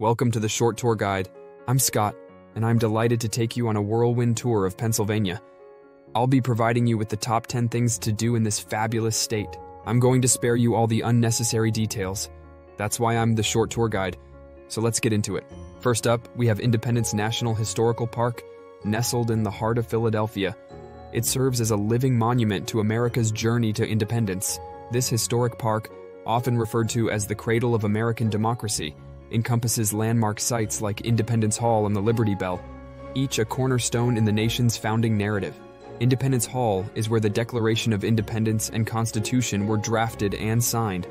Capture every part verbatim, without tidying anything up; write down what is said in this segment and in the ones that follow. Welcome to the Short Tour Guide. I'm Scott, and I'm delighted to take you on a whirlwind tour of Pennsylvania. I'll be providing you with the top ten things to do in this fabulous state. I'm going to spare you all the unnecessary details. That's why I'm the Short Tour Guide. So let's get into it. First up, we have Independence National Historical Park, nestled in the heart of Philadelphia. It serves as a living monument to America's journey to independence. This historic park, often referred to as the cradle of American democracy, encompasses landmark sites like Independence Hall and the Liberty Bell, each a cornerstone in the nation's founding narrative. Independence Hall is where the Declaration of Independence and Constitution were drafted and signed,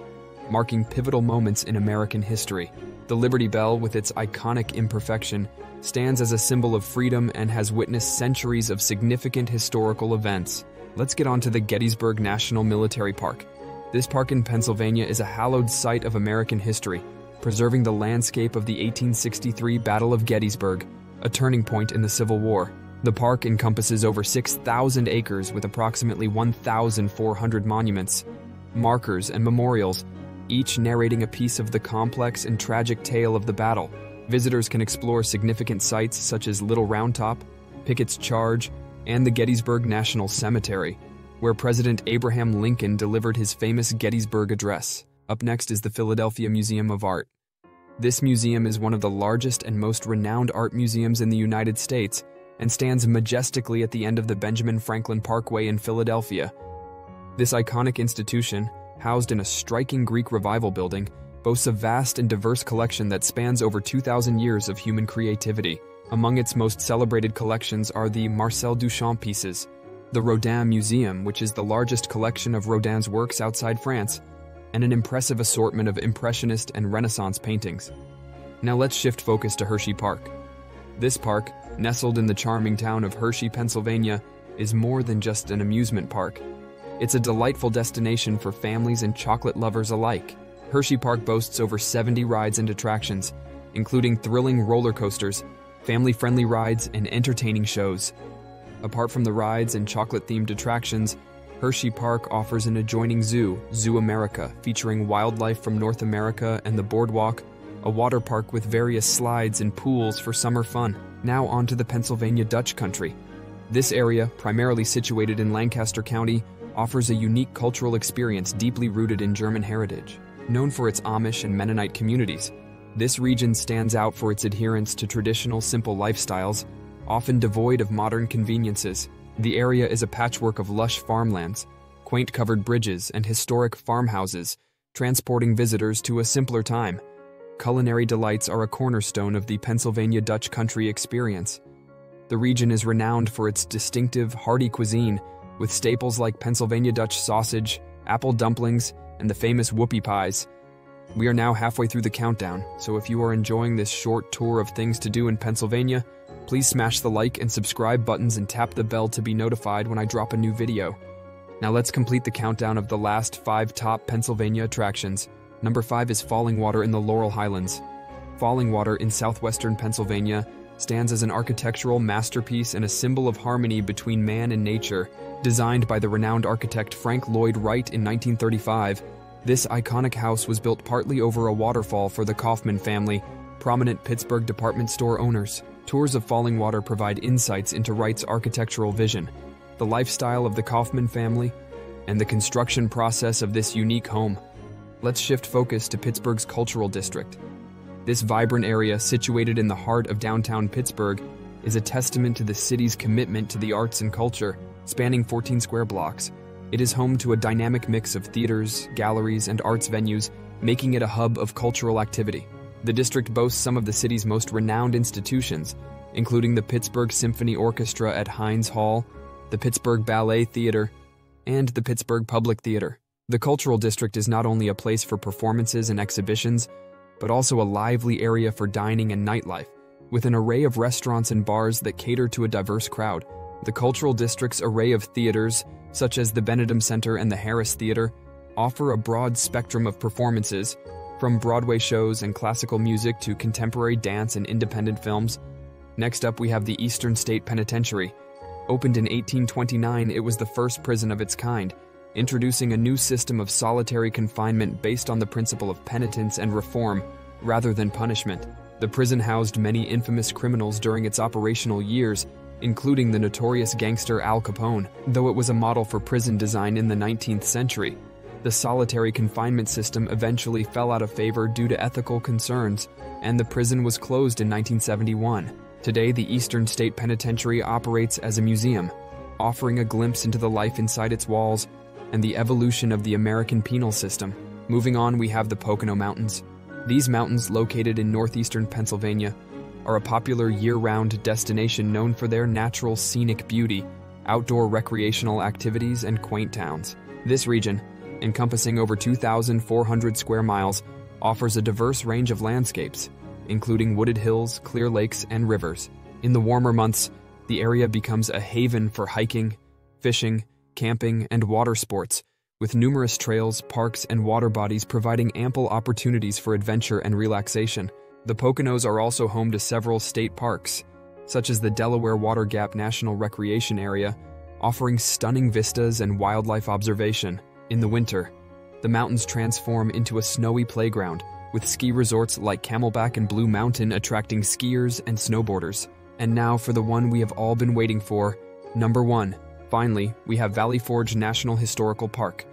marking pivotal moments in American history. The Liberty Bell, with its iconic imperfection, stands as a symbol of freedom and has witnessed centuries of significant historical events. Let's get on to the Gettysburg National Military Park. This park in Pennsylvania is a hallowed site of American history, preserving the landscape of the eighteen sixty-three Battle of Gettysburg, a turning point in the Civil War. The park encompasses over six thousand acres with approximately one thousand four hundred monuments, markers, and memorials, each narrating a piece of the complex and tragic tale of the battle. Visitors can explore significant sites such as Little Round Top, Pickett's Charge, and the Gettysburg National Cemetery, where President Abraham Lincoln delivered his famous Gettysburg Address. Up next is the Philadelphia Museum of Art. This museum is one of the largest and most renowned art museums in the United States and stands majestically at the end of the Benjamin Franklin Parkway in Philadelphia. This iconic institution, housed in a striking Greek Revival building, boasts a vast and diverse collection that spans over two thousand years of human creativity. Among its most celebrated collections are the Marcel Duchamp pieces, the Rodin Museum, which is the largest collection of Rodin's works outside France, and an impressive assortment of Impressionist and Renaissance paintings. Now let's shift focus to Hershey Park. This park, nestled in the charming town of Hershey, Pennsylvania, is more than just an amusement park. It's a delightful destination for families and chocolate lovers alike. Hershey Park boasts over seventy rides and attractions, including thrilling roller coasters, family-friendly rides, and entertaining shows. Apart from the rides and chocolate-themed attractions, Hershey Park offers an adjoining zoo, Zoo America, featuring wildlife from North America and the boardwalk, a water park with various slides and pools for summer fun. Now on to the Pennsylvania Dutch Country. This area, primarily situated in Lancaster County, offers a unique cultural experience deeply rooted in German heritage. Known for its Amish and Mennonite communities, this region stands out for its adherence to traditional simple lifestyles, often devoid of modern conveniences. The area is a patchwork of lush farmlands, quaint covered bridges, and historic farmhouses, transporting visitors to a simpler time. Culinary delights are a cornerstone of the Pennsylvania Dutch Country experience. The region is renowned for its distinctive, hearty cuisine, with staples like Pennsylvania Dutch sausage, apple dumplings, and the famous whoopie pies. We are now halfway through the countdown, so if you are enjoying this short tour of things to do in Pennsylvania, please smash the like and subscribe buttons and tap the bell to be notified when I drop a new video. Now let's complete the countdown of the last five top Pennsylvania attractions. Number five is Fallingwater in the Laurel Highlands. Fallingwater in southwestern Pennsylvania stands as an architectural masterpiece and a symbol of harmony between man and nature. Designed by the renowned architect Frank Lloyd Wright in nineteen thirty-five, this iconic house was built partly over a waterfall for the Kaufmann family, prominent Pittsburgh department store owners. Tours of Fallingwater provide insights into Wright's architectural vision, the lifestyle of the Kaufmann family, and the construction process of this unique home. Let's shift focus to Pittsburgh's Cultural District. This vibrant area, situated in the heart of downtown Pittsburgh, is a testament to the city's commitment to the arts and culture, spanning fourteen square blocks. It is home to a dynamic mix of theaters, galleries, and arts venues, making it a hub of cultural activity. The district boasts some of the city's most renowned institutions, including the Pittsburgh Symphony Orchestra at Heinz Hall, the Pittsburgh Ballet Theater, and the Pittsburgh Public Theater. The Cultural District is not only a place for performances and exhibitions, but also a lively area for dining and nightlife, with an array of restaurants and bars that cater to a diverse crowd. The Cultural District's array of theaters, such as the Benedum Center and the Harris Theater, offer a broad spectrum of performances, from Broadway shows and classical music to contemporary dance and independent films. Next up, we have the Eastern State Penitentiary. Opened in eighteen twenty-nine, it was the first prison of its kind, introducing a new system of solitary confinement based on the principle of penitence and reform rather than punishment. The prison housed many infamous criminals during its operational years, including the notorious gangster Al Capone. Though it was a model for prison design in the nineteenth century, the solitary confinement system eventually fell out of favor due to ethical concerns, and the prison was closed in nineteen seventy-one. Today, the Eastern State Penitentiary operates as a museum, offering a glimpse into the life inside its walls and the evolution of the American penal system. Moving on, we have the Pocono Mountains. These mountains, located in northeastern Pennsylvania, are a popular year-round destination known for their natural scenic beauty, outdoor recreational activities, and quaint towns. This region, encompassing over two thousand four hundred square miles, offers a diverse range of landscapes, including wooded hills, clear lakes, and rivers. In the warmer months, the area becomes a haven for hiking, fishing, camping, and water sports, with numerous trails, parks, and water bodies providing ample opportunities for adventure and relaxation. The Poconos are also home to several state parks, such as the Delaware Water Gap National Recreation Area, offering stunning vistas and wildlife observation. In the winter, the mountains transform into a snowy playground, with ski resorts like Camelback and Blue Mountain attracting skiers and snowboarders. And now for the one we have all been waiting for, number one. Finally, we have Valley Forge National Historical Park.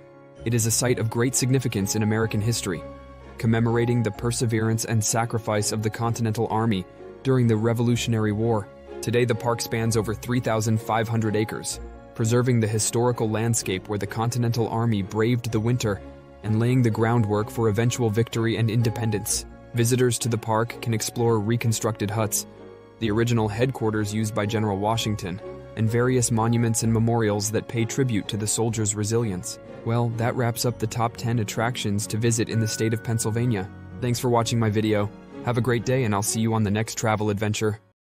It is a site of great significance in American history, commemorating the perseverance and sacrifice of the Continental Army during the Revolutionary War. Today, the park spans over three thousand five hundred acres, preserving the historical landscape where the Continental Army braved the winter and laying the groundwork for eventual victory and independence. Visitors to the park can explore reconstructed huts, the original headquarters used by General Washington, and various monuments and memorials that pay tribute to the soldiers' resilience. Well, that wraps up the top ten attractions to visit in the state of Pennsylvania. Thanks for watching my video. Have a great day, and I'll see you on the next travel adventure.